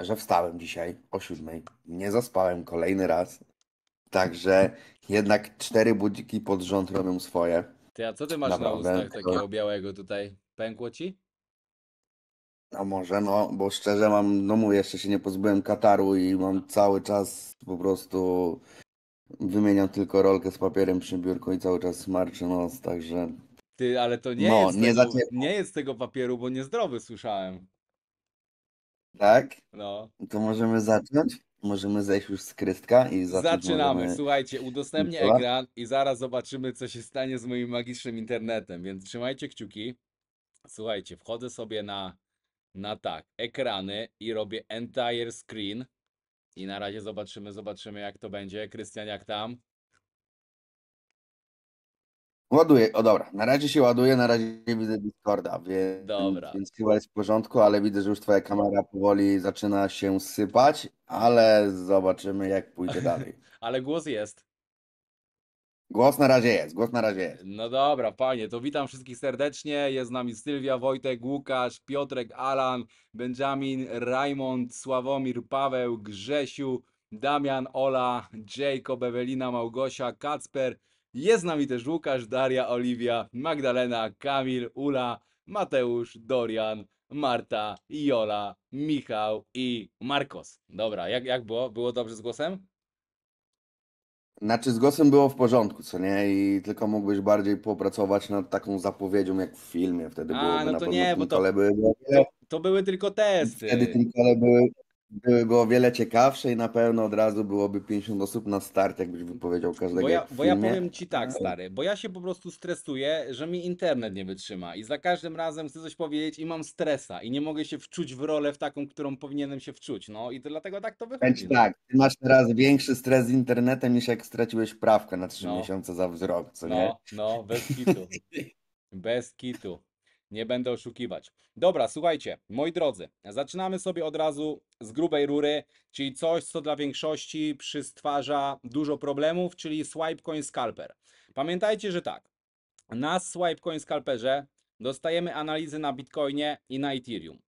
że wstałem dzisiaj o 7. Nie zaspałem kolejny raz. Także jednak 4 budziki pod rząd robią swoje. Ty, a co ty masz naprawdę na ustach takiego białego tutaj? Pękło ci? A może no, bo szczerze mam, no mówię, jeszcze się nie pozbyłem kataru i mam cały czas po prostu wymieniam tylko rolkę z papierem przy biurku i cały czas smarczy nos, także... Ty, ale to nie, no, jest nie, tego, nie jest tego papieru, bo niezdrowy słyszałem. Tak? No. To możemy zacząć? Możemy zejść już z krystka i zacząć. Zaczynamy, możemy... słuchajcie, udostępnię ekran i zaraz zobaczymy, co się stanie z moim magicznym internetem, więc trzymajcie kciuki. Słuchajcie, wchodzę sobie na tak, ekrany i robię entire screen i na razie zobaczymy jak to będzie. Krystian, jak tam? Ładuję, o dobra, na razie się ładuje, na razie widzę Discorda, więc chyba jest w porządku, ale widzę, że już twoja kamera powoli zaczyna się sypać, ale zobaczymy jak pójdzie dalej. Ale głos jest. Głos na razie jest. No dobra, panie, to witam wszystkich serdecznie. Jest z nami Sylwia, Wojtek, Łukasz, Piotrek, Alan, Benjamin, Rajmond, Sławomir, Paweł, Grzesiu, Damian, Ola, Jacob, Ewelina, Małgosia, Kacper. Jest z nami też Łukasz, Daria, Oliwia, Magdalena, Kamil, Ula, Mateusz, Dorian, Marta, Jola, Michał i Markos. Dobra, jak było? Było dobrze z głosem? Znaczy z głosem było w porządku, co nie? I tylko mógłbyś bardziej popracować nad taką zapowiedzią jak w filmie. Wtedy byłoby no to na nie, bo to, były... to były tylko testy. Wtedy tylko było wiele ciekawsze i na pewno od razu byłoby 50 osób na start, jakbyś wypowiedział każdego. Bo ja powiem ci tak, stary, bo ja się po prostu stresuję, że mi internet nie wytrzyma i za każdym razem chcę coś powiedzieć i mam stresa i nie mogę się wczuć w rolę, w taką, którą powinienem się wczuć, no i to dlatego tak to wychodzi. No. Tak, ty masz teraz większy stres z internetem niż jak straciłeś prawkę na 3 miesiące za wzrok, co nie? No, bez kitu. Bez kitu. Nie będę oszukiwać. Dobra, słuchajcie, moi drodzy, zaczynamy sobie od razu z grubej rury, czyli coś, co dla większości przystwarza dużo problemów, czyli Swipecoin Scalper. Pamiętajcie, że tak, na Swipecoin Scalperze dostajemy analizy na Bitcoinie i na Ethereum.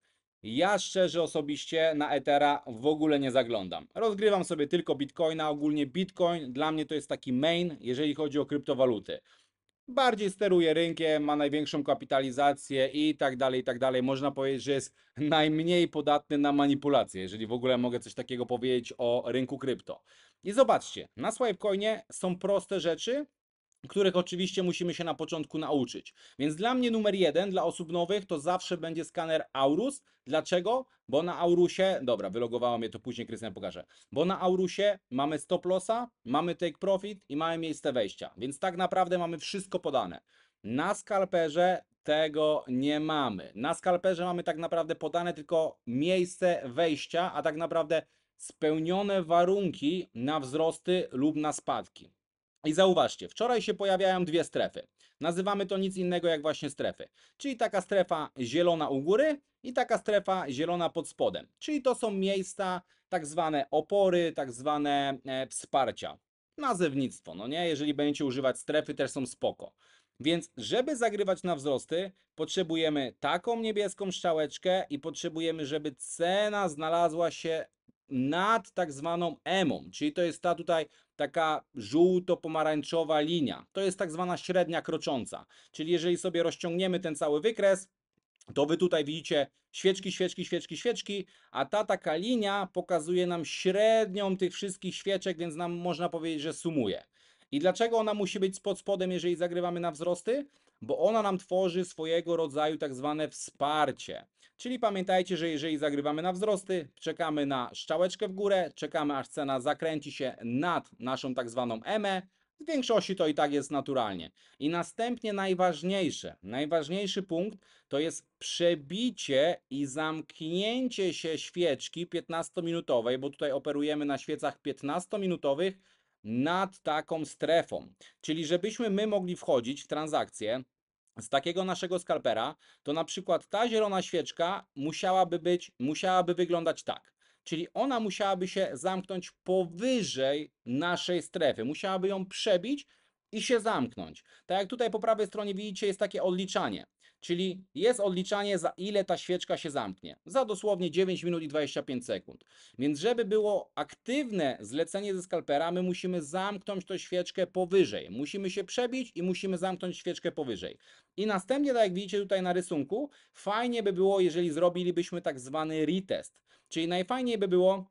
Ja szczerze osobiście na Ethera w ogóle nie zaglądam. Rozgrywam sobie tylko Bitcoina, ogólnie Bitcoin dla mnie to jest taki main, jeżeli chodzi o kryptowaluty. Bardziej steruje rynkiem, ma największą kapitalizację i tak dalej, można powiedzieć, że jest najmniej podatny na manipulacje, jeżeli w ogóle mogę coś takiego powiedzieć o rynku krypto. I zobaczcie, na Swipecoinie są proste rzeczy, których oczywiście musimy się na początku nauczyć. Więc dla mnie numer 1, dla osób nowych, to zawsze będzie skaner Aurus. Dlaczego? Bo na Aurusie, dobra, wylogowało mnie to później, Krystian pokaże. Bo na Aurusie mamy stop lossa, mamy take profit i mamy miejsce wejścia. Więc tak naprawdę mamy wszystko podane. Na Scalperze tego nie mamy. Na Scalperze mamy tak naprawdę podane tylko miejsce wejścia, a tak naprawdę spełnione warunki na wzrosty lub na spadki. I zauważcie, wczoraj się pojawiają 2 strefy. Nazywamy to nic innego jak właśnie strefy. Czyli taka strefa zielona u góry i taka strefa zielona pod spodem. Czyli to są miejsca, tak zwane opory, tak zwane wsparcia. Nazewnictwo, no nie? Jeżeli będziecie używać strefy, też są spoko. Więc żeby zagrywać na wzrosty, potrzebujemy taką niebieską strzałeczkę i potrzebujemy, żeby cena znalazła się nad tak zwaną emą, czyli to jest ta tutaj taka żółto-pomarańczowa linia. To jest tak zwana średnia krocząca, czyli jeżeli sobie rozciągniemy ten cały wykres, to wy tutaj widzicie świeczki, świeczki, świeczki, świeczki, a ta taka linia pokazuje nam średnią tych wszystkich świeczek, więc nam można powiedzieć, że sumuje. I dlaczego ona musi być pod spodem, jeżeli zagrywamy na wzrosty? Bo ona nam tworzy swojego rodzaju tak zwane wsparcie. Czyli pamiętajcie, że jeżeli zagrywamy na wzrosty, czekamy na strzałeczkę w górę, czekamy aż cena zakręci się nad naszą tak zwaną emę. W większości to i tak jest naturalnie. I następnie najważniejszy punkt to jest przebicie i zamknięcie się świeczki 15-minutowej, bo tutaj operujemy na świecach 15-minutowych, nad taką strefą. Czyli żebyśmy my mogli wchodzić w transakcję z takiego naszego skalpera, to na przykład ta zielona świeczka musiałaby wyglądać tak. Czyli ona musiałaby się zamknąć powyżej naszej strefy. Musiałaby ją przebić i się zamknąć. Tak jak tutaj po prawej stronie widzicie, jest takie odliczanie. Czyli jest odliczanie, za ile ta świeczka się zamknie. Za dosłownie 9 minut i 25 sekund. Więc żeby było aktywne zlecenie ze skalpera, my musimy zamknąć tę świeczkę powyżej. Musimy się przebić i musimy zamknąć świeczkę powyżej. I następnie, tak jak widzicie tutaj na rysunku, fajnie by było, jeżeli zrobilibyśmy tak zwany retest. Czyli najfajniej by było,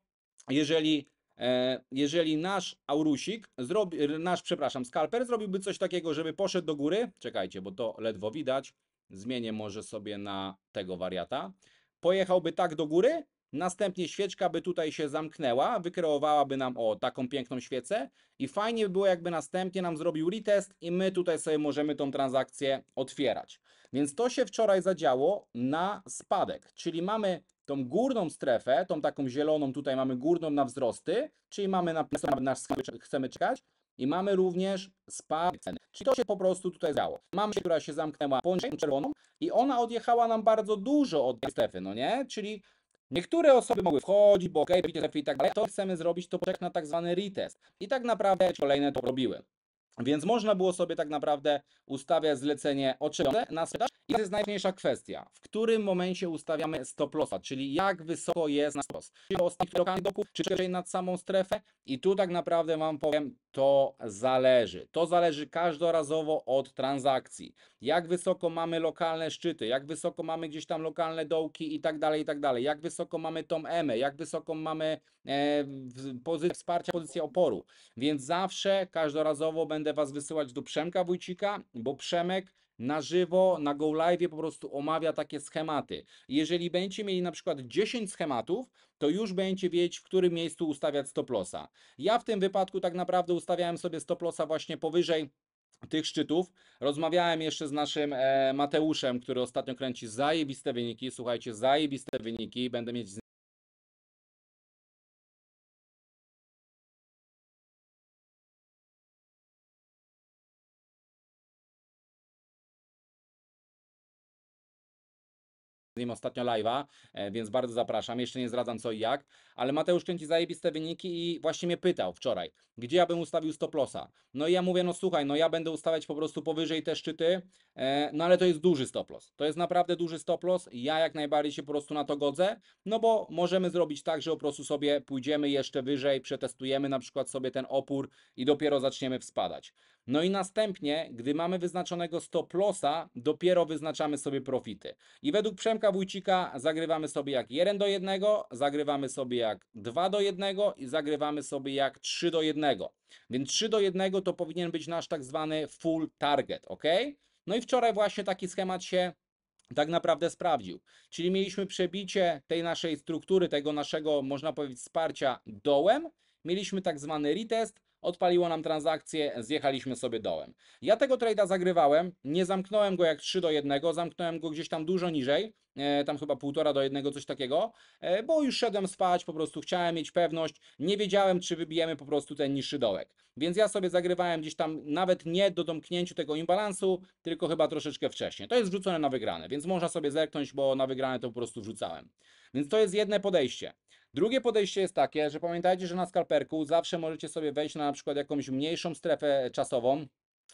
jeżeli nasz Aurusik, skalper zrobiłby coś takiego, żeby poszedł do góry. Czekajcie, bo to ledwo widać. Zmienię może sobie na tego wariata. Pojechałby tak do góry, następnie świeczka by tutaj się zamknęła, wykreowałaby nam taką piękną świecę i fajnie by było, jakby następnie nam zrobił retest i my tutaj sobie możemy tą transakcję otwierać. Więc to się wczoraj zadziało na spadek, czyli mamy tą górną strefę, tą taką zieloną tutaj mamy górną na wzrosty, czyli mamy napisane, nasz chcemy czekać. I mamy również spadek ceny. Czyli to się po prostu tutaj działo. Mamy, która się zamknęła poniżej czerwoną i ona odjechała nam bardzo dużo od tej strefy, no nie? Czyli niektóre osoby mogły wchodzić, bo okej, i tak dalej. To chcemy zrobić, to poczek na tak zwany retest. I tak naprawdę kolejne to robiły. Więc można było sobie tak naprawdę ustawiać zlecenie oczekujące na sprzedaż. I to jest najważniejsza kwestia, w którym momencie ustawiamy stop lossa, czyli jak wysoko jest nasz stop loss. Czy ostatnich lokalnych doków, czy raczej nad samą strefę. I tu tak naprawdę wam powiem, to zależy. To zależy każdorazowo od transakcji. Jak wysoko mamy lokalne szczyty, jak wysoko mamy gdzieś tam lokalne dołki i tak dalej, i tak dalej. Jak wysoko mamy tą emę, jak wysoko mamy wsparcia, pozycję oporu. Więc zawsze każdorazowo będę was wysyłać do Przemka Wójcika, bo Przemek na żywo, na Go Live'ie po prostu omawia takie schematy. Jeżeli będziecie mieli na przykład 10 schematów, to już będziecie wiedzieć, w którym miejscu ustawiać stop lossa. Ja w tym wypadku tak naprawdę ustawiałem sobie stop lossa właśnie powyżej tych szczytów. Rozmawiałem jeszcze z naszym Mateuszem, który ostatnio kręci zajebiste wyniki. Słuchajcie, zajebiste wyniki. Będę mieć z nim ostatnio live'a, więc bardzo zapraszam. Jeszcze nie zdradzam co i jak, ale Mateusz kręci zajebiste wyniki i właśnie mnie pytał wczoraj, gdzie ja bym ustawił stop lossa. No i ja mówię, no słuchaj, no ja będę ustawiać po prostu powyżej te szczyty, no ale to jest duży stop loss. To jest naprawdę duży stop loss. Ja jak najbardziej się po prostu na to godzę, no bo możemy zrobić tak, że po prostu sobie pójdziemy jeszcze wyżej, przetestujemy na przykład sobie ten opór i dopiero zaczniemy wspadać. No i następnie, gdy mamy wyznaczonego stop lossa, dopiero wyznaczamy sobie profity. I według Przemka Wójcika zagrywamy sobie jak 1:1, zagrywamy sobie jak 2:1 i zagrywamy sobie jak 3:1. Więc 3:1 to powinien być nasz tak zwany full target, ok? No i wczoraj właśnie taki schemat się tak naprawdę sprawdził. Czyli mieliśmy przebicie tej naszej struktury, tego naszego, można powiedzieć, wsparcia dołem. Mieliśmy tak zwany retest. Odpaliło nam transakcję, zjechaliśmy sobie dołem. Ja tego trade'a zagrywałem, nie zamknąłem go jak 3:1, zamknąłem go gdzieś tam dużo niżej, tam chyba 1,5 do 1, coś takiego, bo już szedłem spać, po prostu chciałem mieć pewność, nie wiedziałem, czy wybijemy po prostu ten niższy dołek. Więc ja sobie zagrywałem gdzieś tam nawet nie do domknięciu tego imbalansu, tylko chyba troszeczkę wcześniej. To jest wrzucone na wygrane, więc można sobie zerknąć, bo na wygrane to po prostu wrzucałem. Więc to jest jedno podejście. Drugie podejście jest takie, że pamiętajcie, że na skalperku zawsze możecie sobie wejść na przykład jakąś mniejszą strefę czasową,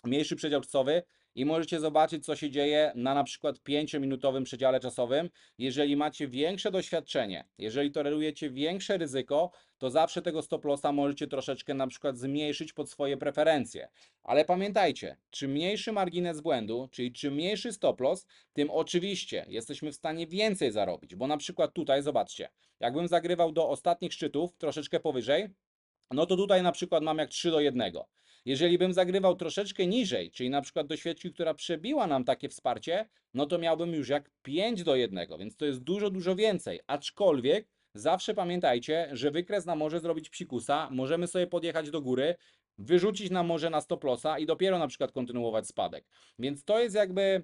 mniejszy przedział czasowy i możecie zobaczyć, co się dzieje na przykład 5-minutowym przedziale czasowym. Jeżeli macie większe doświadczenie, jeżeli tolerujecie większe ryzyko, to zawsze tego stop lossa możecie troszeczkę na przykład zmniejszyć pod swoje preferencje. Ale pamiętajcie, czym mniejszy margines błędu, czyli czym mniejszy stop loss, tym oczywiście jesteśmy w stanie więcej zarobić, bo na przykład tutaj zobaczcie, jakbym zagrywał do ostatnich szczytów, troszeczkę powyżej, no to tutaj na przykład mam jak 3:1. Jeżeli bym zagrywał troszeczkę niżej, czyli na przykład do świeczki, która przebiła nam takie wsparcie, no to miałbym już jak 5:1, więc to jest dużo, dużo więcej. Aczkolwiek zawsze pamiętajcie, że wykres nam może zrobić psikusa, możemy sobie podjechać do góry, wyrzucić nam może na stop lossa i dopiero na przykład kontynuować spadek. Więc to jest jakby...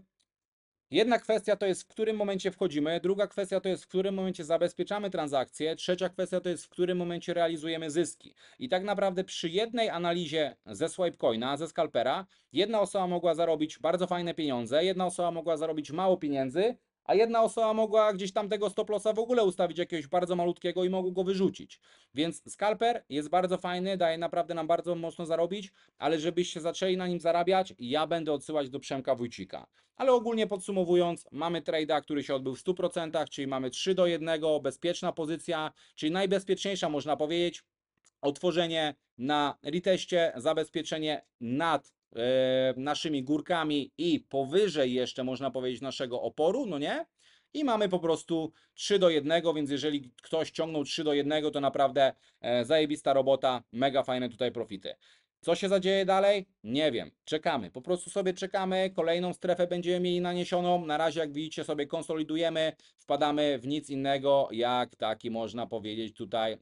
Jedna kwestia to jest, w którym momencie wchodzimy, druga kwestia to jest, w którym momencie zabezpieczamy transakcje, trzecia kwestia to jest, w którym momencie realizujemy zyski. I tak naprawdę przy jednej analizie ze Swipecoina, ze Scalpera, jedna osoba mogła zarobić bardzo fajne pieniądze, jedna osoba mogła zarobić mało pieniędzy, a jedna osoba mogła gdzieś tam tego stop lossa w ogóle ustawić jakiegoś bardzo malutkiego i mogła go wyrzucić. Więc scalper jest bardzo fajny, daje naprawdę nam bardzo mocno zarobić, ale żebyście zaczęli na nim zarabiać, ja będę odsyłać do Przemka Wójcika. Ale ogólnie podsumowując, mamy trade'a, który się odbył w 100%, czyli mamy 3:1, bezpieczna pozycja, czyli najbezpieczniejsza można powiedzieć, otworzenie na reteście, zabezpieczenie nad naszymi górkami i powyżej jeszcze można powiedzieć naszego oporu, no nie? I mamy po prostu 3:1, więc jeżeli ktoś ciągnął 3:1, to naprawdę zajebista robota, mega fajne tutaj profity. Co się zadzieje dalej? Nie wiem, czekamy, po prostu sobie czekamy, kolejną strefę będziemy mieli naniesioną, na razie jak widzicie sobie konsolidujemy, wpadamy w nic innego jak taki można powiedzieć tutaj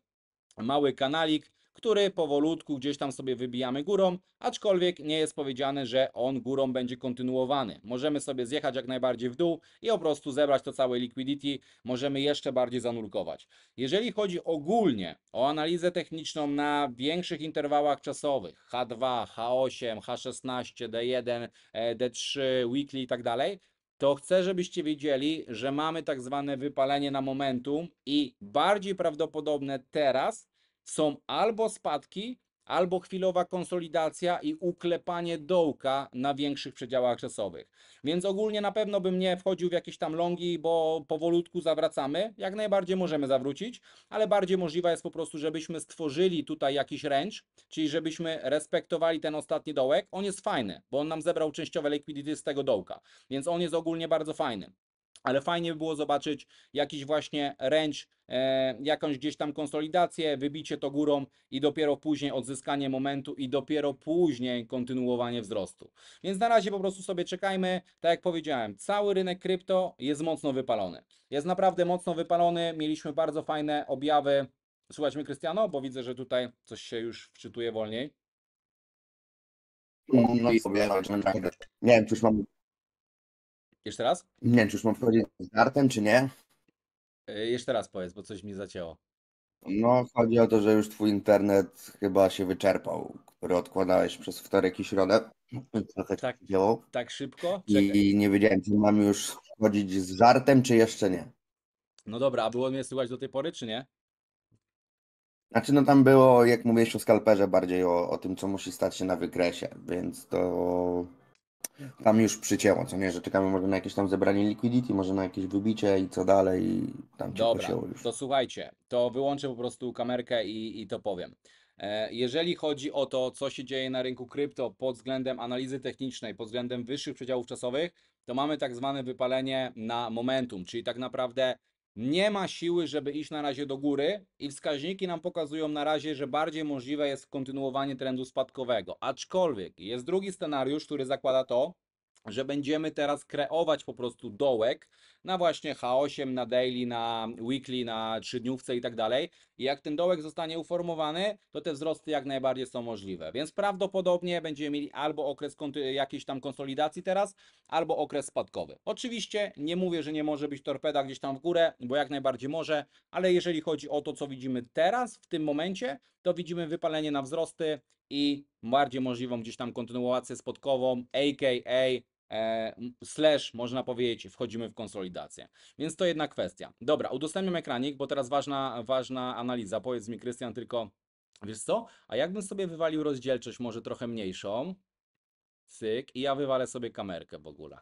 mały kanalik, który powolutku gdzieś tam sobie wybijamy górą, aczkolwiek nie jest powiedziane, że on górą będzie kontynuowany. Możemy sobie zjechać jak najbardziej w dół i po prostu zebrać to całe liquidity, możemy jeszcze bardziej zanurkować. Jeżeli chodzi ogólnie o analizę techniczną na większych interwałach czasowych, H2, H8, H16, D1, D3, weekly i tak dalej, to chcę, żebyście wiedzieli, że mamy tak zwane wypalenie na momentum i bardziej prawdopodobne teraz są albo spadki, albo chwilowa konsolidacja i uklepanie dołka na większych przedziałach czasowych. Więc ogólnie na pewno bym nie wchodził w jakieś tam longi, bo powolutku zawracamy. Jak najbardziej możemy zawrócić, ale bardziej możliwa jest po prostu, żebyśmy stworzyli tutaj jakiś range, czyli żebyśmy respektowali ten ostatni dołek. On jest fajny, bo on nam zebrał częściowe liquidity z tego dołka, więc on jest ogólnie bardzo fajny. Ale fajnie by było zobaczyć jakiś właśnie range, jakąś gdzieś tam konsolidację, wybicie to górą i dopiero później odzyskanie momentu i dopiero później kontynuowanie wzrostu. Więc na razie po prostu sobie czekajmy. Tak jak powiedziałem, cały rynek krypto jest mocno wypalony. Jest naprawdę mocno wypalony. Mieliśmy bardzo fajne objawy. Słuchaj mnie, Krystiano, bo widzę, że tutaj coś się już wczytuje wolniej. No i sobie nie wiem, coś mam... Jeszcze raz? Nie wiem, czy już mam powiedzieć z dartem, czy nie? Jeszcze raz powiedz, bo coś mi zacięło. No, chodzi o to, że już twój internet chyba się wyczerpał, który odkładałeś przez wtorek i środę. Tak, tak szybko? Czekaj. I nie wiedziałem, czy mam już chodzić z żartem, czy jeszcze nie. No dobra, a było mnie słychać do tej pory, czy nie? Znaczy, no tam było, jak mówiłeś o skalperze, bardziej o tym, co musi stać się na wykresie, więc to... Tam już przycięło, co nie, że czekamy może na jakieś tam zebranie liquidity, może na jakieś wybicie i co dalej. I tam cię posięło już. To słuchajcie, to wyłączę po prostu kamerkę i to powiem. Jeżeli chodzi o to, co się dzieje na rynku krypto pod względem analizy technicznej, pod względem wyższych przedziałów czasowych, to mamy tak zwane wypalenie na momentum, czyli tak naprawdę nie ma siły, żeby iść na razie do góry i wskaźniki nam pokazują na razie, że bardziej możliwe jest kontynuowanie trendu spadkowego. Aczkolwiek jest drugi scenariusz, który zakłada to, że będziemy teraz kreować po prostu dołek na właśnie H8, na daily, na weekly, na trzydniówce i tak dalej. I jak ten dołek zostanie uformowany, to te wzrosty jak najbardziej są możliwe. Więc prawdopodobnie będziemy mieli albo okres jakiejś tam konsolidacji teraz, albo okres spadkowy. Oczywiście nie mówię, że nie może być torpeda gdzieś tam w górę, bo jak najbardziej może, ale jeżeli chodzi o to, co widzimy teraz, w tym momencie, to widzimy wypalenie na wzrosty i bardziej możliwą gdzieś tam kontynuację spadkową, aka/ można powiedzieć, wchodzimy w konsolidację. Więc to jedna kwestia. Dobra, udostępniam ekranik, bo teraz ważna analiza. Powiedz mi, Krystian, tylko wiesz co? A jakbym sobie wywalił rozdzielczość może trochę mniejszą, cyk, i ja wywalę sobie kamerkę w ogóle.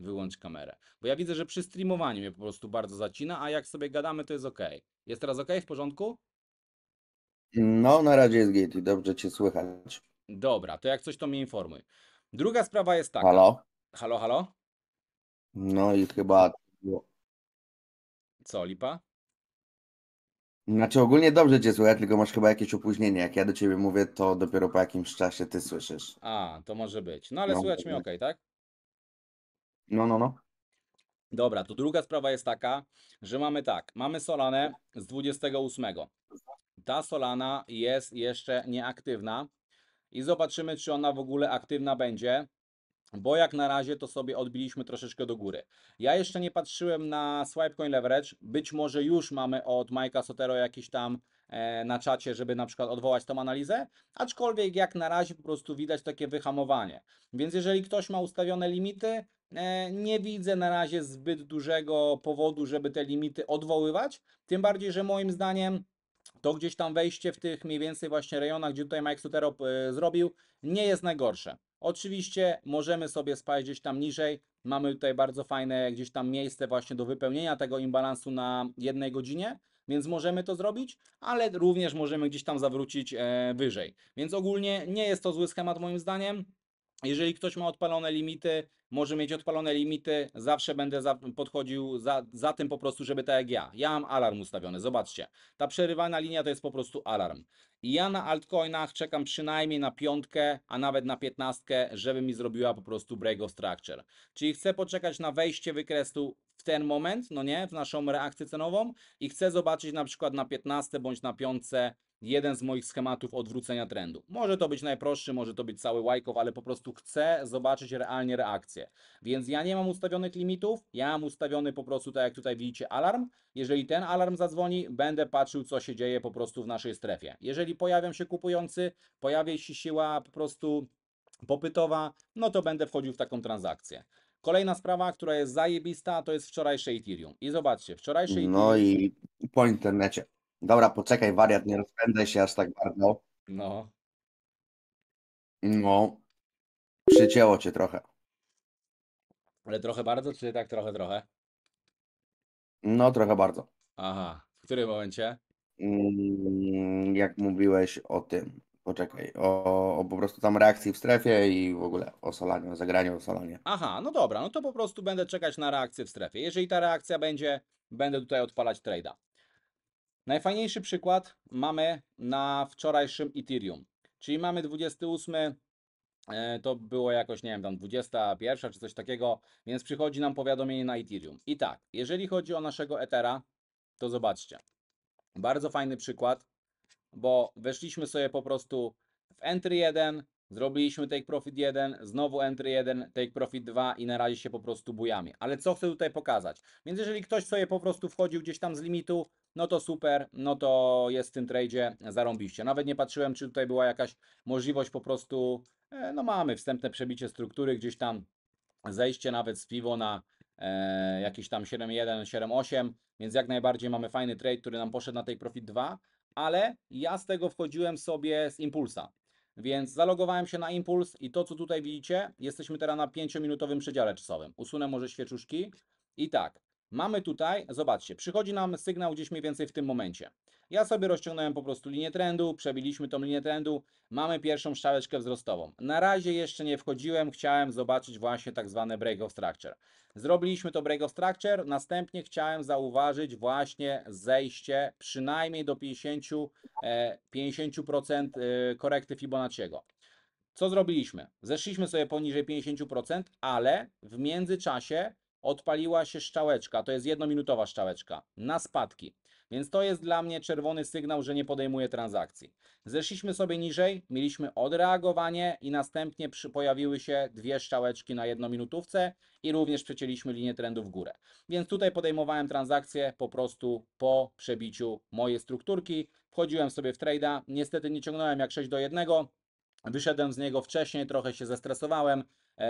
Wyłącz kamerę. Bo ja widzę, że przy streamowaniu mnie po prostu bardzo zacina, a jak sobie gadamy, to jest ok. Jest teraz ok? W porządku? No, na razie jest git i dobrze cię słychać. Dobra, to jak coś, to mnie informuj. Druga sprawa jest taka. Halo? Halo, halo? No i chyba... Co, lipa? Znaczy ogólnie dobrze cię słychać, tylko masz chyba jakieś opóźnienie. Jak ja do ciebie mówię, to dopiero po jakimś czasie ty słyszysz. A, to może być. No ale no, słychać mnie okej, tak? No. Dobra, to druga sprawa jest taka, że mamy tak. Mamy Solanę z 28. Ta Solana jest jeszcze nieaktywna i zobaczymy, czy ona w ogóle aktywna będzie, bo jak na razie to sobie odbiliśmy troszeczkę do góry. Ja jeszcze nie patrzyłem na Swipecoin Leverage, być może już mamy od Majka Sotero jakiś tam na czacie, żeby na przykład odwołać tą analizę, aczkolwiek jak na razie po prostu widać takie wyhamowanie. Więc jeżeli ktoś ma ustawione limity, Nie widzę na razie zbyt dużego powodu, żeby te limity odwoływać, tym bardziej, że moim zdaniem to gdzieś tam wejście w tych mniej więcej właśnie rejonach, gdzie tutaj Mike Suterop zrobił, nie jest najgorsze. Oczywiście możemy sobie spaść gdzieś tam niżej, mamy tutaj bardzo fajne gdzieś tam miejsce właśnie do wypełnienia tego imbalansu na jednej godzinie, więc możemy to zrobić, ale również możemy gdzieś tam zawrócić wyżej. Więc ogólnie nie jest to zły schemat moim zdaniem. Jeżeli ktoś ma odpalone limity, może mieć odpalone limity, zawsze będę podchodził za tym po prostu, żeby tak jak ja. Ja mam alarm ustawiony, zobaczcie. Ta przerywana linia to jest po prostu alarm. I ja na altcoinach czekam przynajmniej na 5, a nawet na 15, żeby mi zrobiła po prostu break of structure. Czyli chcę poczekać na wejście wykresu w ten moment, no nie, w naszą reakcję cenową i chcę zobaczyć na przykład na 15 bądź na 5 jeden z moich schematów odwrócenia trendu. Może to być najprostszy, może to być cały łajkow, ale po prostu chcę zobaczyć realnie reakcję. Więc ja nie mam ustawionych limitów, ja mam ustawiony po prostu, tak jak tutaj widzicie, alarm. Jeżeli ten alarm zadzwoni, będę patrzył, co się dzieje po prostu w naszej strefie. Jeżeli pojawią się kupujący, pojawi się siła po prostu popytowa, no to będę wchodził w taką transakcję. Kolejna sprawa, która jest zajebista, to jest wczorajsze Ethereum. I zobaczcie, wczorajsze Ethereum... No i po internecie. Dobra, poczekaj, wariat, nie rozpędzaj się aż tak bardzo. No. No. Przycięło cię trochę. Ale trochę bardzo, czy tak trochę? No, trochę bardzo. Aha, w którym momencie? Jak mówiłeś o tym, poczekaj, o po prostu tam reakcji w strefie i w ogóle o Solanie, o zagraniu o Solanie. Aha, no dobra, no to po prostu będę czekać na reakcję w strefie. Jeżeli ta reakcja będzie, będę tutaj odpalać trade'a. Najfajniejszy przykład mamy na wczorajszym Ethereum, czyli mamy 28, to było jakoś, nie wiem, tam 21 czy coś takiego, więc przychodzi nam powiadomienie na Ethereum. I tak, jeżeli chodzi o naszego Ethera, to zobaczcie, bardzo fajny przykład, bo weszliśmy sobie po prostu w Entry 1, zrobiliśmy Take Profit 1, znowu Entry 1, Take Profit 2 i na razie się po prostu bujamy. Ale co chcę tutaj pokazać? Więc jeżeli ktoś sobie po prostu wchodził gdzieś tam z limitu, no to super, no to jest w tym tradzie zarąbiście. Nawet nie patrzyłem, czy tutaj była jakaś możliwość po prostu, no mamy wstępne przebicie struktury, gdzieś tam zejście nawet z piwo na jakieś tam 7.1, 7.8, więc jak najbardziej mamy fajny trade, który nam poszedł na Take Profit 2, ale ja z tego wchodziłem sobie z impulsa. Więc zalogowałem się na impuls i to, co tutaj widzicie, jesteśmy teraz na 5-minutowym przedziale czasowym. Usunę może świeczuszki. I tak, mamy tutaj, zobaczcie, przychodzi nam sygnał gdzieś mniej więcej w tym momencie. Ja sobie rozciągnąłem po prostu linię trendu, przebiliśmy tą linię trendu, mamy pierwszą strzałeczkę wzrostową. Na razie jeszcze nie wchodziłem, chciałem zobaczyć właśnie tak zwane break of structure. Zrobiliśmy to break of structure, następnie chciałem zauważyć właśnie zejście przynajmniej do 50% korekty Fibonacciego. Co zrobiliśmy? Zeszliśmy sobie poniżej 50%, ale w międzyczasie odpaliła się strzałeczka, to jest 1-minutowa strzałeczka, na spadki. Więc to jest dla mnie czerwony sygnał, że nie podejmuję transakcji. Zeszliśmy sobie niżej, mieliśmy odreagowanie i następnie pojawiły się dwie strzałeczki na 1-minutówce i również przecięliśmy linię trendu w górę. Więc tutaj podejmowałem transakcję po prostu po przebiciu mojej strukturki. Wchodziłem sobie w trade'a, niestety nie ciągnąłem jak 6:1, wyszedłem z niego wcześniej, trochę się zestresowałem.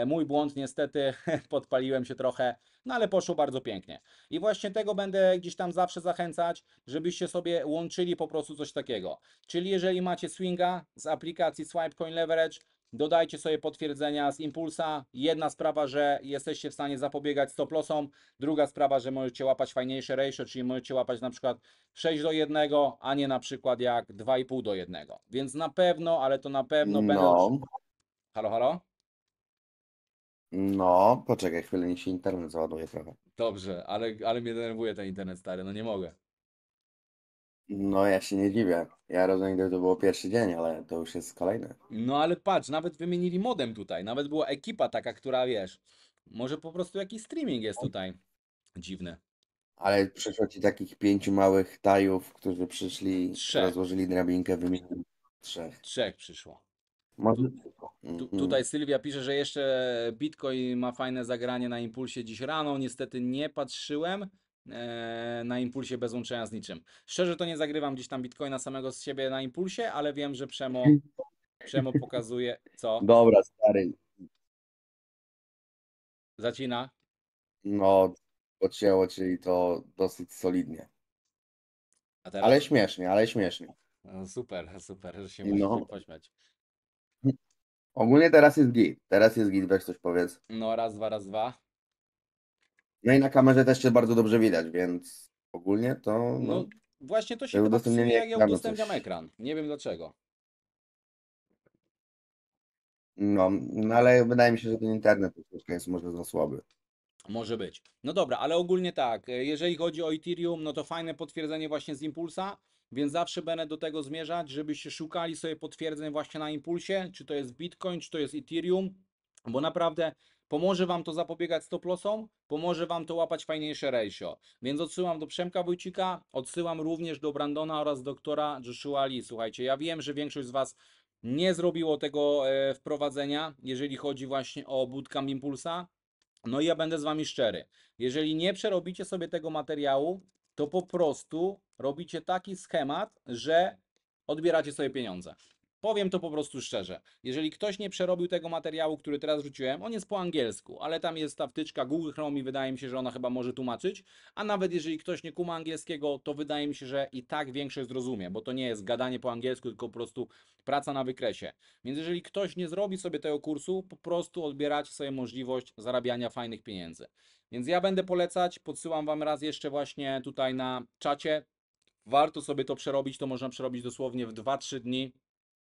Mój błąd, niestety podpaliłem się trochę, no ale poszło bardzo pięknie. I właśnie tego będę gdzieś tam zawsze zachęcać, żebyście sobie łączyli po prostu coś takiego. Czyli jeżeli macie swinga z aplikacji Swipecoin Leverage, dodajcie sobie potwierdzenia z impulsa. Jedna sprawa, że jesteście w stanie zapobiegać stop lossom. Druga sprawa, że możecie łapać fajniejsze ratio, czyli możecie łapać na przykład 6:1, a nie na przykład jak 2,5:1. Więc na pewno, ale to na pewno będą... Halo, halo? No, poczekaj chwilę, niech się internet załaduje trochę. Dobrze, ale mnie denerwuje ten internet stary, no nie mogę. No ja się nie dziwię. Ja rozumiem, gdyby to było pierwszy dzień, ale to już jest kolejny. No ale patrz, nawet wymienili modem tutaj, nawet była ekipa taka, która wiesz, może po prostu jakiś streaming jest tutaj. Dziwne. Ale przyszło ci takich 5 małych tajów, którzy przyszli, rozłożyli drabinkę, wymienili 3. 3 przyszło. Tutaj Sylwia pisze, że jeszcze Bitcoin ma fajne zagranie na impulsie dziś rano. Niestety nie patrzyłem na impulsie bez łączenia z niczym. Szczerze to nie zagrywam gdzieś tam Bitcoina samego z siebie na impulsie, ale wiem, że Przemo pokazuje co. Dobra, stary. Zacina? No, odcięło cię i to dosyć solidnie. A teraz? Ale śmiesznie, ale śmiesznie. No, super, super, że się no. Możesz pośmiać. Ogólnie teraz jest git. Teraz jest git, weź coś powiedz. No, raz, dwa, raz, dwa. No i na kamerze też się bardzo dobrze widać, więc ogólnie to... No, no właśnie to się udostępnia, jak ja udostępniam ekran. Nie wiem dlaczego. No, no, ale wydaje mi się, że ten internet jest może za słaby. Może być. No dobra, ale ogólnie tak, jeżeli chodzi o Ethereum, no to fajne potwierdzenie właśnie z Impulsa, więc zawsze będę do tego zmierzać, żebyście szukali sobie potwierdzeń właśnie na Impulsie, czy to jest Bitcoin, czy to jest Ethereum, bo naprawdę pomoże Wam to zapobiegać stop lossom, pomoże Wam to łapać fajniejsze ratio. Więc odsyłam do Przemka Wójcika, odsyłam również do Brandona oraz doktora Joshua Lee. Słuchajcie, ja wiem, że większość z Was nie zrobiło tego wprowadzenia, jeżeli chodzi właśnie o bootcamp Impulsa. No i ja będę z Wami szczery. Jeżeli nie przerobicie sobie tego materiału, to po prostu robicie taki schemat, że odbieracie sobie pieniądze. Powiem to po prostu szczerze. Jeżeli ktoś nie przerobił tego materiału, który teraz rzuciłem, on jest po angielsku, ale tam jest ta wtyczka Google Chrome i wydaje mi się, że ona chyba może tłumaczyć, a nawet jeżeli ktoś nie kuma angielskiego, to wydaje mi się, że i tak większość zrozumie, bo to nie jest gadanie po angielsku, tylko po prostu praca na wykresie. Więc jeżeli ktoś nie zrobi sobie tego kursu, po prostu odbieracie sobie możliwość zarabiania fajnych pieniędzy. Więc ja będę polecać, podsyłam Wam raz jeszcze właśnie tutaj na czacie. Warto sobie to przerobić, to można przerobić dosłownie w 2-3 dni.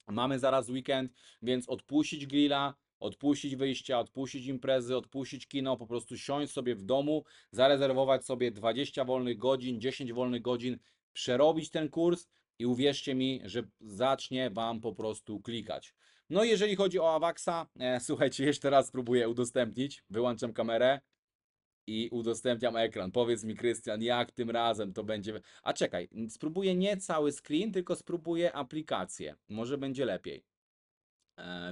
Mamy zaraz weekend, więc odpuścić grilla, odpuścić wyjścia, odpuścić imprezy, odpuścić kino, po prostu siąść sobie w domu, zarezerwować sobie 20 wolnych godzin, 10 wolnych godzin, przerobić ten kurs i uwierzcie mi, że zacznie Wam po prostu klikać. No i jeżeli chodzi o Avaxa, słuchajcie, jeszcze raz spróbuję udostępnić, wyłączam kamerę i udostępniam ekran. Powiedz mi, Krystian, jak tym razem to będzie... A czekaj, spróbuję nie cały screen, tylko spróbuję aplikację. Może będzie lepiej.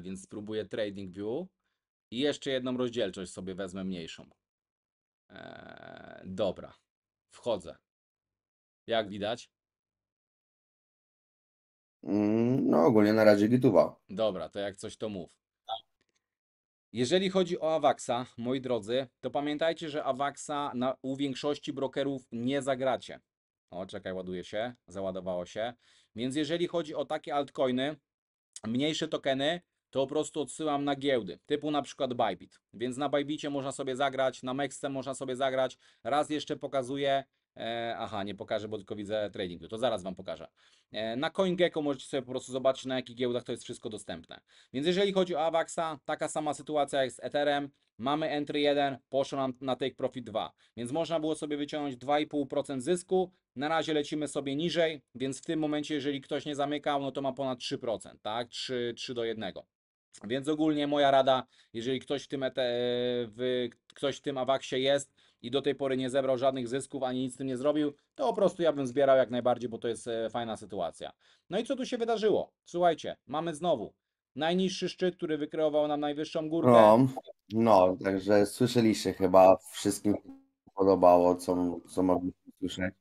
Więc spróbuję Trading View i jeszcze jedną rozdzielczość sobie wezmę mniejszą. Dobra, wchodzę. Jak widać? No ogólnie na razie gituwa. Dobra, to jak coś to mów. Jeżeli chodzi o Avaxa, moi drodzy, to pamiętajcie, że Avaxa u większości brokerów nie zagracie. O, czekaj, ładuje się, załadowało się. Więc jeżeli chodzi o takie altcoiny, mniejsze tokeny, to po prostu odsyłam na giełdy, typu na przykład Bybit. Więc na Bybicie można sobie zagrać, na Mexce można sobie zagrać. Raz jeszcze pokazuję, aha, nie pokażę, bo tylko widzę tradingu, to zaraz Wam pokażę. Na CoinGecko możecie sobie po prostu zobaczyć, na jakich giełdach to jest wszystko dostępne. Więc jeżeli chodzi o Avaxa, taka sama sytuacja jak z Etherem. Mamy entry 1, poszło nam na take profit 2. Więc można było sobie wyciągnąć 2,5% zysku. Na razie lecimy sobie niżej, więc w tym momencie, jeżeli ktoś nie zamykał, no to ma ponad 3%, tak? 3 do 1. Więc ogólnie moja rada, jeżeli ktoś w tym Avaxie jest i do tej pory nie zebrał żadnych zysków, ani nic z tym nie zrobił, to po prostu ja bym zbierał jak najbardziej, bo to jest fajna sytuacja. No i co tu się wydarzyło? Słuchajcie, mamy znowu najniższy szczyt, który wykreował nam najwyższą górkę. No także słyszeliście chyba, wszystkim podobało, co mogliście słyszeć.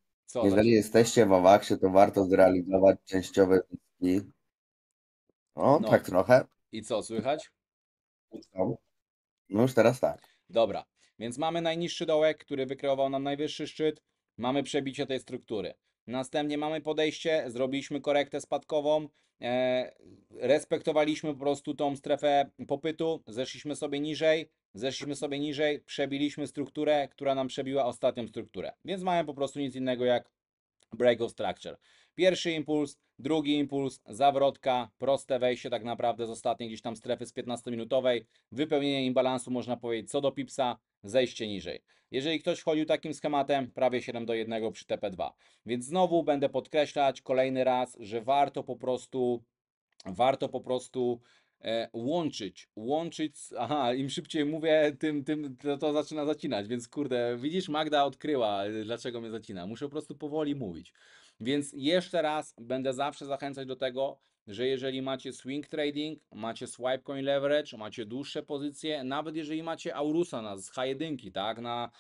Jeżeli jesteście w Avaxie, to warto zrealizować częściowe zyski. No, no, tak trochę. I co, słychać? No już teraz tak. Dobra. Więc mamy najniższy dołek, który wykreował nam najwyższy szczyt. Mamy przebicie tej struktury. Następnie mamy podejście, zrobiliśmy korektę spadkową, respektowaliśmy po prostu tą strefę popytu, zeszliśmy sobie niżej, przebiliśmy strukturę, która nam przebiła ostatnią strukturę. Więc mamy po prostu nic innego jak break of structure. Pierwszy impuls, drugi impuls, zawrotka, proste wejście tak naprawdę z ostatniej gdzieś tam strefy z 15-minutowej, wypełnienie imbalansu można powiedzieć co do pipsa, zejście niżej. Jeżeli ktoś wchodził takim schematem, prawie 7 do 1 przy TP2. Więc znowu będę podkreślać kolejny raz, że warto po prostu łączyć, aha, im szybciej mówię, tym to zaczyna zacinać, więc kurde, widzisz, Magda odkryła, dlaczego mnie zacina, muszę po prostu powoli mówić. Więc jeszcze raz będę zawsze zachęcać do tego, że jeżeli macie swing trading, macie swipecoin leverage, macie dłuższe pozycje, nawet jeżeli macie Aurusa z H1, tak, na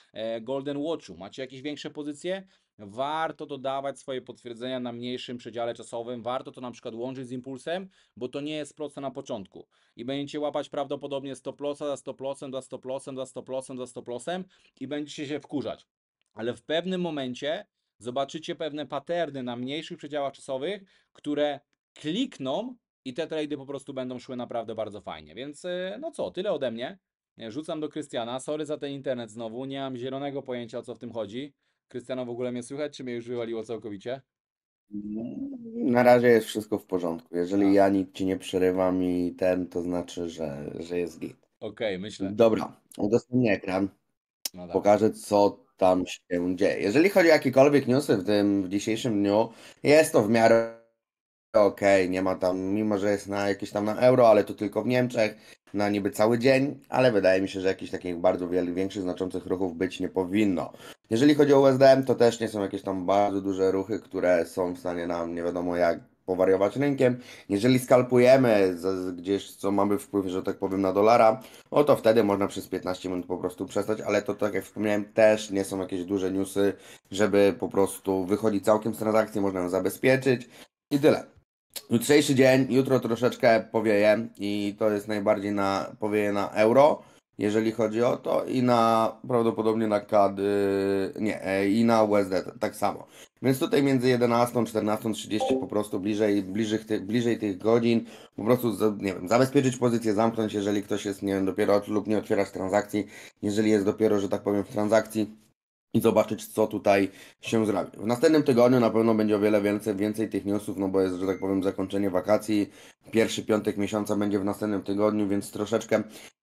Golden Watchu, macie jakieś większe pozycje, warto dodawać swoje potwierdzenia na mniejszym przedziale czasowym, warto to na przykład łączyć z impulsem, bo to nie jest prosta na początku i będziecie łapać prawdopodobnie 100% za 100%, za 100%, za 100%, za 100% i będziecie się wkurzać, ale w pewnym momencie zobaczycie pewne paterny na mniejszych przedziałach czasowych, które klikną i te trady po prostu będą szły naprawdę bardzo fajnie, więc no co, tyle ode mnie. Rzucam do Krystiana, sorry za ten internet znowu, nie mam zielonego pojęcia, o co w tym chodzi. Krystiano, w ogóle mnie słychać, czy mnie już wywaliło całkowicie? Na razie jest wszystko w porządku, jeżeli ja nic Ci nie przerywam i ten, to znaczy, że jest git. Okej, myślę. Dobra, udostępnię ekran, no tak. Pokażę, co tam się dzieje. Jeżeli chodzi o jakiekolwiek newsy w dzisiejszym dniu, jest to w miarę okej, nie ma tam, mimo że jest na jakieś tam na euro, ale to tylko w Niemczech, na niby cały dzień, ale wydaje mi się, że jakichś takich bardzo większych, znaczących ruchów być nie powinno. Jeżeli chodzi o USDM, to też nie są jakieś tam bardzo duże ruchy, które są w stanie nam nie wiadomo jak powariować rynkiem. Jeżeli skalpujemy gdzieś, co mamy wpływ, że tak powiem, na dolara, no to wtedy można przez 15 minut po prostu przestać, ale to tak jak wspomniałem, też nie są jakieś duże newsy, żeby po prostu wychodzić całkiem z transakcji, można ją zabezpieczyć i tyle. Jutrzejszy dzień, jutro troszeczkę powieje i to jest najbardziej powieje na euro, jeżeli chodzi o to, i na prawdopodobnie na CAD, i na USD tak samo. Więc tutaj między 11 a 14:30 po prostu bliżej tych godzin po prostu, nie wiem, zabezpieczyć pozycję, zamknąć, jeżeli ktoś jest, nie wiem, dopiero lub nie otwierasz transakcji, jeżeli jest dopiero, że tak powiem, w transakcji. I zobaczyć, co tutaj się zrobi. W następnym tygodniu na pewno będzie o wiele więcej tych newsów, no bo jest, że tak powiem, zakończenie wakacji. Pierwszy piątek miesiąca będzie w następnym tygodniu, więc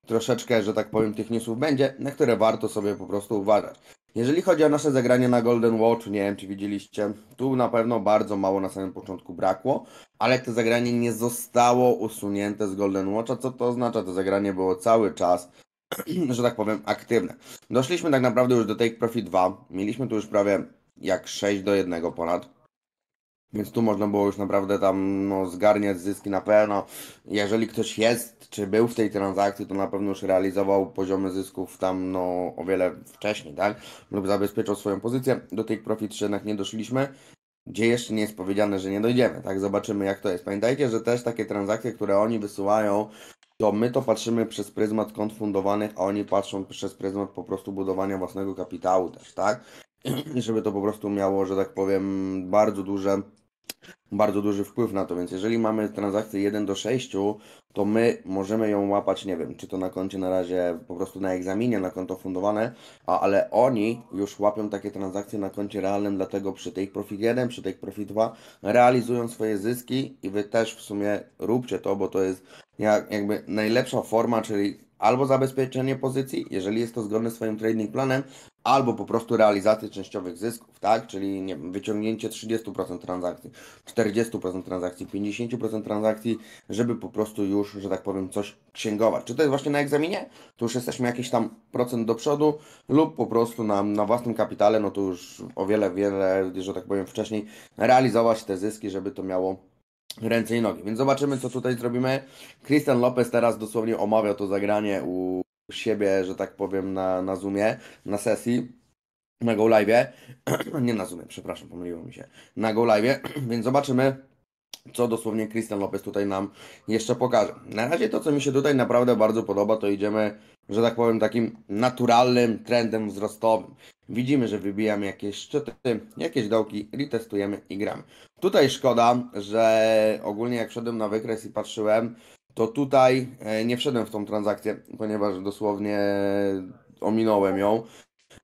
troszeczkę, że tak powiem, tych newsów będzie, na które warto sobie po prostu uważać. Jeżeli chodzi o nasze zagranie na Golden Watch, nie wiem, czy widzieliście, tu na pewno bardzo mało na samym początku brakło, ale to zagranie nie zostało usunięte z Golden Watcha. Co to oznacza? To zagranie było cały czas, że tak powiem, aktywne. Doszliśmy tak naprawdę już do Take Profit 2. Mieliśmy tu już prawie jak 6:1 ponad. Więc tu można było już naprawdę tam zgarniać zyski na pewno. Jeżeli ktoś jest, czy był w tej transakcji, to na pewno już realizował poziomy zysków tam o wiele wcześniej, tak? Lub zabezpieczał swoją pozycję. Do Take Profit 3 jednak nie doszliśmy, gdzie jeszcze nie jest powiedziane, że nie dojdziemy, tak? Zobaczymy, jak to jest. Pamiętajcie, że też takie transakcje, które oni wysyłają, to my to patrzymy przez pryzmat kont fundowanych, a oni patrzą przez pryzmat po prostu budowania własnego kapitału też, tak? Żeby to po prostu miało, że tak powiem, bardzo duży wpływ na to, więc jeżeli mamy transakcję 1:6, to my możemy ją łapać, nie wiem, czy to na koncie na razie po prostu na egzaminie, na konto fundowane, ale oni już łapią takie transakcje na koncie realnym, dlatego przy Take Profit 1, przy Take Profit 2 realizują swoje zyski i Wy też w sumie róbcie to, bo to jest jakby najlepsza forma, czyli albo zabezpieczenie pozycji, jeżeli jest to zgodne z swoim trading planem, albo po prostu realizację częściowych zysków, tak? Czyli nie wiem, wyciągnięcie 30% transakcji, 40% transakcji, 50% transakcji, żeby po prostu już, że tak powiem, coś księgować. Czy to jest właśnie na egzaminie? To już jesteśmy jakiś tam procent do przodu, lub po prostu na własnym kapitale, no to już o wiele, że tak powiem, wcześniej realizować te zyski, żeby to miało ręce i nogi. Więc zobaczymy, co tutaj zrobimy. Christian Lopez teraz dosłownie omawiał to zagranie u siebie, że tak powiem, na Zoomie, na sesji, na Go Live'ie. Nie na Zoomie, przepraszam, pomyliło mi się. Na Go Live'ie, więc zobaczymy, co dosłownie Christian Lopez tutaj nam jeszcze pokaże. Na razie to, co mi się tutaj naprawdę bardzo podoba, to idziemy, że tak powiem, takim naturalnym trendem wzrostowym. Widzimy, że wybijamy jakieś szczyty, jakieś dołki, retestujemy i gramy. Tutaj szkoda, że ogólnie jak wszedłem na wykres i patrzyłem, to tutaj nie wszedłem w tą transakcję, ponieważ dosłownie ominąłem ją.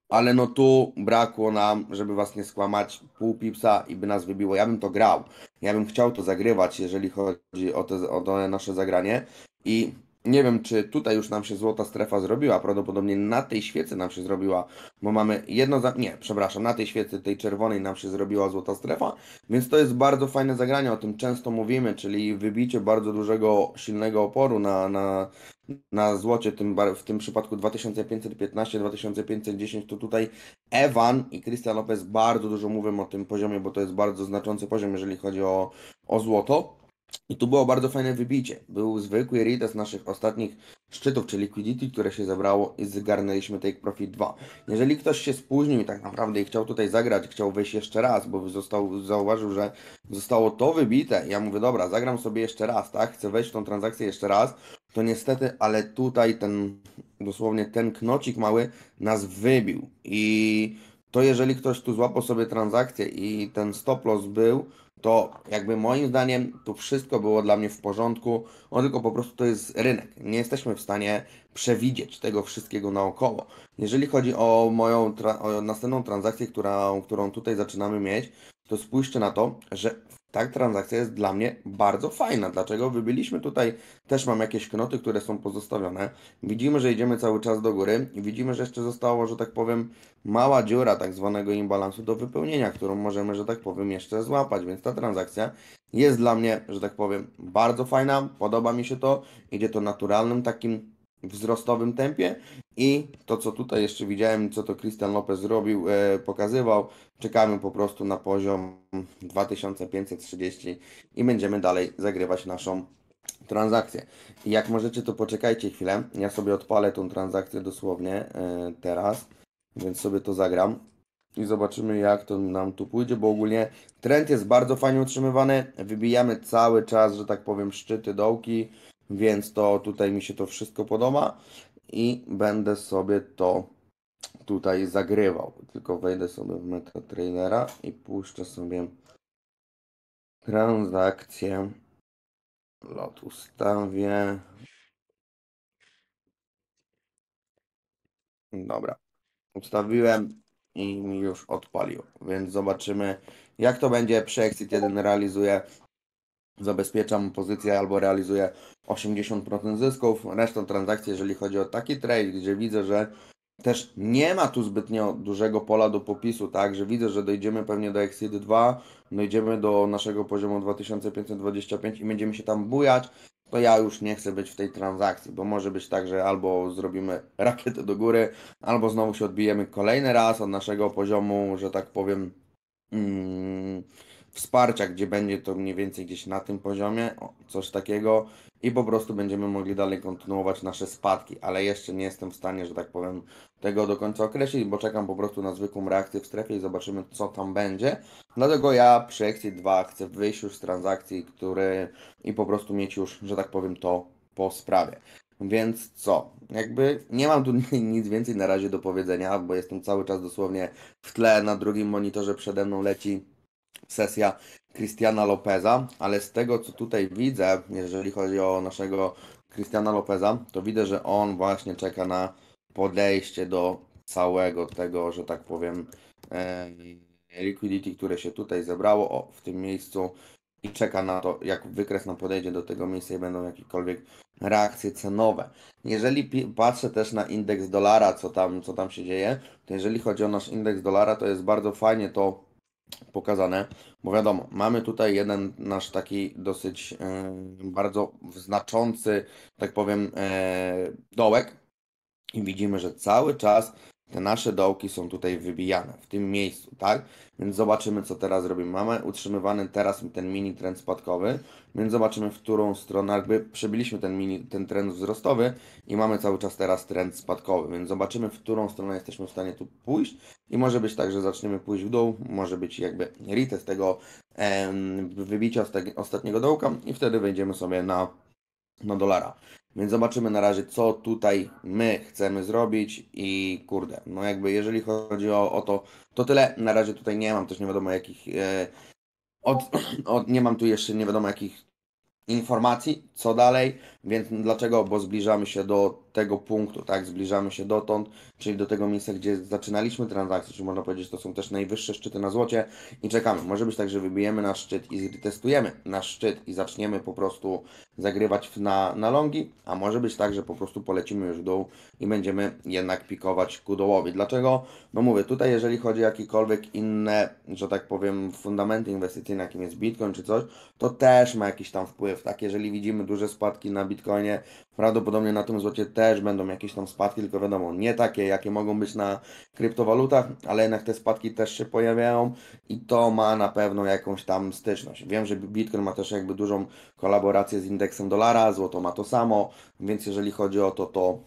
Ale no tu brakło nam, żeby Was nie skłamać, pół pipsa i by nas wybiło. Ja bym to grał, ja bym chciał to zagrywać, jeżeli chodzi o to nasze zagranie. I nie wiem, czy tutaj już nam się złota strefa zrobiła, prawdopodobnie na tej świecy nam się zrobiła, bo mamy na tej świecy, tej czerwonej nam się zrobiła złota strefa, więc to jest bardzo fajne zagranie, o tym często mówimy, czyli wybicie bardzo dużego, silnego oporu na złocie, w tym przypadku 2515, 2510, to tutaj Evan i Krystian Lopez bardzo dużo mówią o tym poziomie, bo to jest bardzo znaczący poziom, jeżeli chodzi o złoto. I tu było bardzo fajne wybicie. Był zwykły read z naszych ostatnich szczytów, czyli liquidity, które się zebrało i zgarnęliśmy take profit 2. Jeżeli ktoś się spóźnił i tak naprawdę chciał tutaj zagrać, chciał wejść jeszcze raz, bo zauważył, że zostało to wybite. Ja mówię, dobra, zagram sobie jeszcze raz, tak? Chcę wejść w tą transakcję jeszcze raz. To niestety, ale tutaj ten, dosłownie ten knocik mały nas wybił. I to jeżeli ktoś tu złapał sobie transakcję i ten stop loss był, to jakby moim zdaniem tu wszystko było dla mnie w porządku, on tylko po prostu to jest rynek. Nie jesteśmy w stanie przewidzieć tego wszystkiego naokoło. Jeżeli chodzi o moją następną transakcję, którą tutaj zaczynamy mieć, to spójrzcie na to, że ta transakcja jest dla mnie bardzo fajna. Dlaczego? Wybiliśmy tutaj, też mam jakieś knoty, które są pozostawione. Widzimy, że idziemy cały czas do góry i widzimy, że jeszcze zostało, że tak powiem, mała dziura tak zwanego imbalansu do wypełnienia, którą możemy, że tak powiem, jeszcze złapać. Więc ta transakcja jest dla mnie, że tak powiem, bardzo fajna. Podoba mi się to. Idzie to naturalnym takim wzrostowym tempie i to, co tutaj jeszcze widziałem, co to Christian Lopez zrobił, pokazywał, czekamy po prostu na poziom 2530 i będziemy dalej zagrywać naszą transakcję. I jak możecie, to poczekajcie chwilę, ja sobie odpalę tą transakcję dosłownie teraz, więc sobie to zagram i zobaczymy, jak to nam tu pójdzie, bo ogólnie trend jest bardzo fajnie utrzymywany, wybijamy cały czas, że tak powiem, szczyty, dołki. Więc to tutaj mi się to wszystko podoba i będę sobie to tutaj zagrywał. Tylko wejdę sobie w MetaTradera i puszczę sobie transakcję. Lot ustawię. Dobra, ustawiłem i mi już odpalił. Więc zobaczymy, jak to będzie. Przeexit 1 realizuje. Zabezpieczam pozycję albo realizuję 80% zysków. Resztą transakcji, jeżeli chodzi o taki trade, gdzie widzę, że też nie ma tu zbytnio dużego pola do popisu, tak, że widzę, że dojdziemy pewnie do Exit 2, dojdziemy do naszego poziomu 2525 i będziemy się tam bujać, to ja już nie chcę być w tej transakcji, bo może być tak, że albo zrobimy rakietę do góry, albo znowu się odbijemy kolejny raz od naszego poziomu, że tak powiem, wsparcia, gdzie będzie to mniej więcej gdzieś na tym poziomie, coś takiego i po prostu będziemy mogli dalej kontynuować nasze spadki, ale jeszcze nie jestem w stanie, że tak powiem, tego do końca określić, bo czekam po prostu na zwykłą reakcję w strefie i zobaczymy, co tam będzie. Dlatego ja przy Exit 2 chcę wyjść już z transakcji, i po prostu mieć już, że tak powiem, to po sprawie. Więc co, jakby nie mam tu nic więcej na razie do powiedzenia, bo jestem cały czas dosłownie w tle, na drugim monitorze przede mną leci sesja Krystiana Lopeza, ale z tego, co tutaj widzę, jeżeli chodzi o naszego Krystiana Lopeza, to widzę, że on właśnie czeka na podejście do całego tego, że tak powiem, liquidity, które się tutaj zebrało w tym miejscu i czeka na to, jak wykres nam podejdzie do tego miejsca i będą jakiekolwiek reakcje cenowe. Jeżeli patrzę też na indeks dolara, co tam się dzieje, to jeżeli chodzi o nasz indeks dolara, to jest bardzo fajnie to pokazane, bo wiadomo, mamy tutaj jeden nasz taki dosyć bardzo znaczący, tak powiem, dołek i widzimy, że cały czas te nasze dołki są tutaj wybijane w tym miejscu, tak? Więc zobaczymy, co teraz robimy. Mamy utrzymywany teraz ten mini trend spadkowy, więc zobaczymy, w którą stronę jakby przebiliśmy ten trend wzrostowy i mamy cały czas teraz trend spadkowy, więc zobaczymy, w którą stronę jesteśmy w stanie tu pójść i może być tak, że zaczniemy pójść w dół, może być jakby retest z tego wybicia ostatniego dołka i wtedy wejdziemy sobie na dolara. Więc zobaczymy na razie, co tutaj my chcemy zrobić i kurde, no jakby jeżeli chodzi o to, to tyle. Na razie tutaj nie mam też nie wiadomo jakich, nie mam tu jeszcze nie wiadomo jakich informacji, co dalej, więc dlaczego? Bo zbliżamy się do tego punktu, tak, zbliżamy się dotąd, czyli do tego miejsca, gdzie zaczynaliśmy transakcję, czyli można powiedzieć, że to są też najwyższe szczyty na złocie i czekamy. Może być tak, że wybijemy nasz szczyt i retestujemy nasz szczyt i zaczniemy po prostu zagrywać na longi, a może być tak, że po prostu polecimy już w dół i będziemy jednak pikować ku dołowi. Dlaczego? No mówię, tutaj jeżeli chodzi o jakiekolwiek inne, że tak powiem, fundamenty inwestycyjne, jakim jest Bitcoin czy coś, to też ma jakiś tam wpływ, wpływ, tak? Jeżeli widzimy duże spadki na Bitcoinie, prawdopodobnie na tym złocie też będą jakieś tam spadki, tylko wiadomo, nie takie, jakie mogą być na kryptowalutach, ale jednak te spadki też się pojawiają i to ma na pewno jakąś tam styczność. Wiem, że Bitcoin ma też jakby dużą kolaborację z indeksem dolara, złoto ma to samo, więc jeżeli chodzi o to, to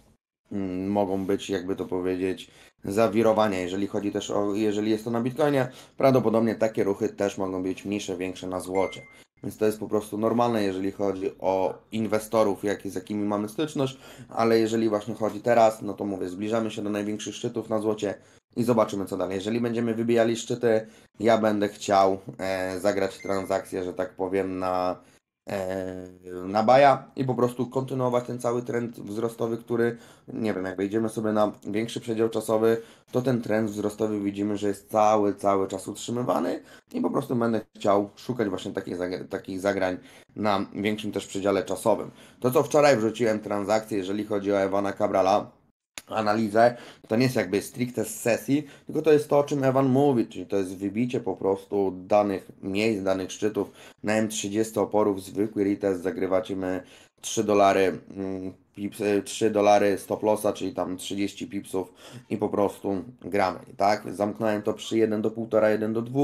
mogą być, jakby to powiedzieć, zawirowania, jeżeli chodzi też o, jeżeli jest to na Bitcoinie, prawdopodobnie takie ruchy też mogą być mniejsze, większe na złocie. Więc to jest po prostu normalne, jeżeli chodzi o inwestorów, z jakimi mamy styczność, ale jeżeli właśnie chodzi teraz, no to mówię, zbliżamy się do największych szczytów na złocie i zobaczymy co dalej. Jeżeli będziemy wybijali szczyty, ja będę chciał zagrać transakcję, że tak powiem, na baja i po prostu kontynuować ten cały trend wzrostowy, który, nie wiem, jak wejdziemy sobie na większy przedział czasowy, to ten trend wzrostowy widzimy, że jest cały czas utrzymywany i po prostu będę chciał szukać właśnie takich zagrań na większym też przedziale czasowym. To, co wczoraj wrzuciłem transakcję, jeżeli chodzi o Ivana Cabrala, analizę, to nie jest jakby stricte z sesji, tylko to jest to, o czym Evan mówi, czyli to jest wybicie po prostu danych miejsc, danych szczytów na M30 oporów, zwykły retest, zagrywacie 3 dolary stop lossa, czyli tam 30 pipsów i po prostu gramy, tak? Zamknąłem to przy 1 do 1,5, 1 do 2,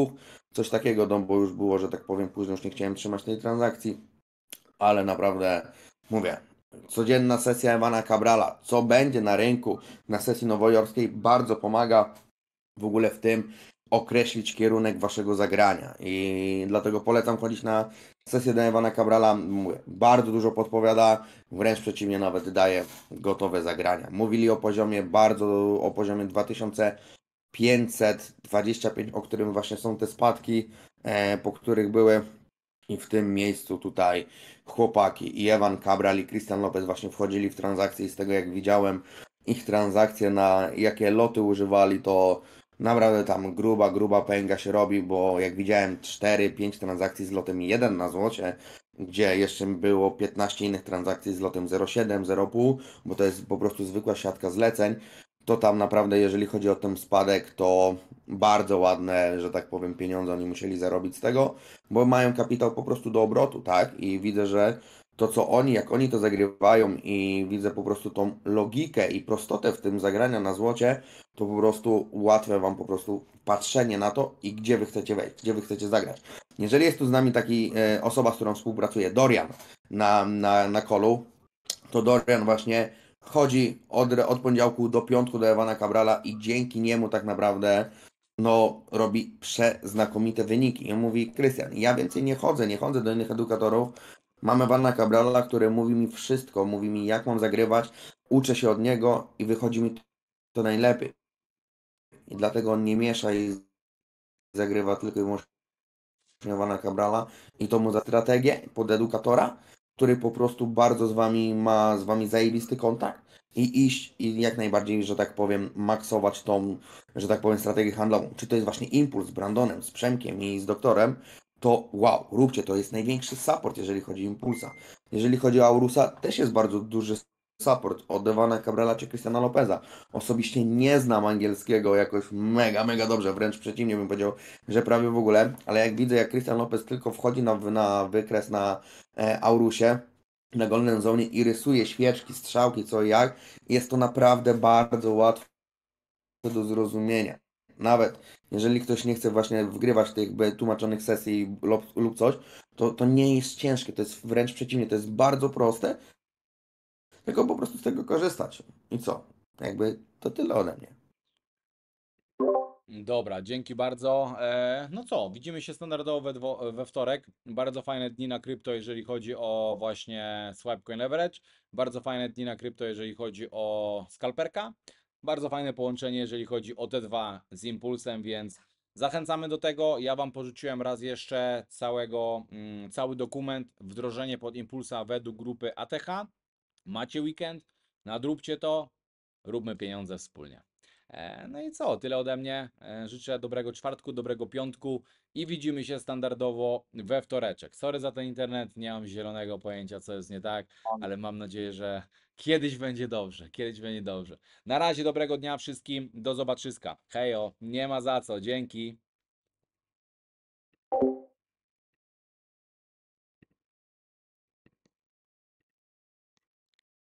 coś takiego, bo już było, że tak powiem, później już nie chciałem trzymać tej transakcji, ale naprawdę, mówię, codzienna sesja Ivana Cabrala, co będzie na rynku na sesji nowojorskiej, bardzo pomaga w ogóle w tym określić kierunek waszego zagrania i dlatego polecam chodzić na sesję do Ivana Cabrala, mówię, bardzo dużo podpowiada, wręcz przeciwnie, nawet daje gotowe zagrania. Mówili o poziomie 2525, o którym właśnie są te spadki, po których były. I w tym miejscu tutaj chłopaki i Evan Cabral i Christian Lopez właśnie wchodzili w transakcje i z tego jak widziałem ich transakcje, na jakie loty używali, to naprawdę tam gruba pęga się robi, bo jak widziałem 4-5 transakcji z lotem 1 na złocie, gdzie jeszcze było 15 innych transakcji z lotem 0,7, 0,5, bo to jest po prostu zwykła siatka zleceń, to tam naprawdę, jeżeli chodzi o ten spadek, to bardzo ładne, że tak powiem, pieniądze oni musieli zarobić z tego, bo mają kapitał po prostu do obrotu, tak? I widzę, że to co oni, jak oni to zagrywają i widzę po prostu tą logikę i prostotę w tym zagrania na złocie, to po prostu ułatwia Wam po prostu patrzenie na to i gdzie Wy chcecie wejść, gdzie Wy chcecie zagrać. Jeżeli jest tu z nami taki osoba, z którą współpracuje, Dorian na kolu, to Dorian właśnie chodzi od poniedziałku do piątku do Ivana Cabrala i dzięki niemu tak naprawdę robi przeznakomite wyniki. I on mówi, Krystian, ja więcej nie chodzę do innych edukatorów. Mam Ivana Cabrala, który mówi mi wszystko, mówi mi jak mam zagrywać, uczę się od niego i wychodzi mi to najlepiej. I dlatego on nie miesza i zagrywa tylko i wyłącznie Ivana Cabrala i to mu za strategię pod edukatora, który po prostu bardzo ma z wami zajebisty kontakt i iść i jak najbardziej, że tak powiem, maksować tą, że tak powiem, strategię handlową. Czy to jest właśnie impuls z Brandonem, z Przemkiem i z doktorem, to wow, róbcie, to jest największy support, jeżeli chodzi o impulsa. Jeżeli chodzi o Aurusa, też jest bardzo duży support od Ivana Cabrala czy Christiana Lopeza. Osobiście nie znam angielskiego jakoś mega dobrze, wręcz przeciwnie bym powiedział, że prawie w ogóle, ale jak widzę, jak Christian Lopez tylko wchodzi na wykres na Aurusie, na Golden Zone i rysuje świeczki, strzałki, co i jak, jest to naprawdę bardzo łatwe do zrozumienia. Nawet jeżeli ktoś nie chce właśnie wgrywać tych tłumaczonych sesji lub coś, to nie jest ciężkie, to jest wręcz przeciwnie, to jest bardzo proste, tylko po prostu z tego korzystać. I co? Jakby to tyle ode mnie. Dobra, dzięki bardzo. No co, widzimy się standardowo we wtorek. Bardzo fajne dni na krypto, jeżeli chodzi o właśnie Swipecoin Leverage. Bardzo fajne dni na krypto, jeżeli chodzi o Scalperka. Bardzo fajne połączenie, jeżeli chodzi o te dwa z Impulsem, więc zachęcamy do tego. Ja Wam porzuciłem raz jeszcze cały dokument, wdrożenie pod Impulsa według grupy ATH. Macie weekend, nadróbcie to, róbmy pieniądze wspólnie. No i co, tyle ode mnie. Życzę dobrego czwartku, dobrego piątku i widzimy się standardowo we wtoreczek. Sorry za ten internet, nie mam zielonego pojęcia, co jest nie tak, ale mam nadzieję, że kiedyś będzie dobrze, Na razie dobrego dnia wszystkim, do zobaczyska. Hejo, nie ma za co, dzięki.